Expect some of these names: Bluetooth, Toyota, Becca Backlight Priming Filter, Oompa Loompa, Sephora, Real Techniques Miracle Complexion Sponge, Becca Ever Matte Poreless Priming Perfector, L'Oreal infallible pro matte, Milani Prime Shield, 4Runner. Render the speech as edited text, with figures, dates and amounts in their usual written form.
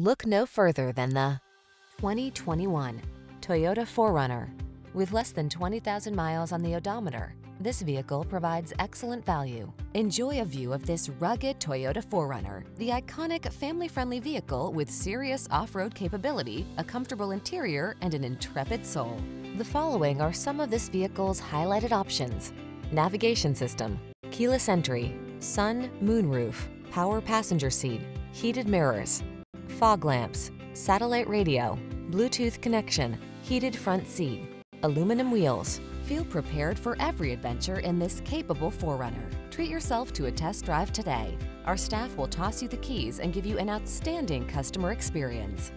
Look no further than the 2021 Toyota 4Runner. With less than 20,000 miles on the odometer, this vehicle provides excellent value. Enjoy a view of this rugged Toyota 4Runner, the iconic family-friendly vehicle with serious off-road capability, a comfortable interior, and an intrepid soul. The following are some of this vehicle's highlighted options: navigation system, keyless entry, sun, moonroof, power passenger seat, heated mirrors, fog lamps, satellite radio, Bluetooth connection, heated front seat, aluminum wheels. Feel prepared for every adventure in this capable 4Runner. Treat yourself to a test drive today. Our staff will toss you the keys and give you an outstanding customer experience.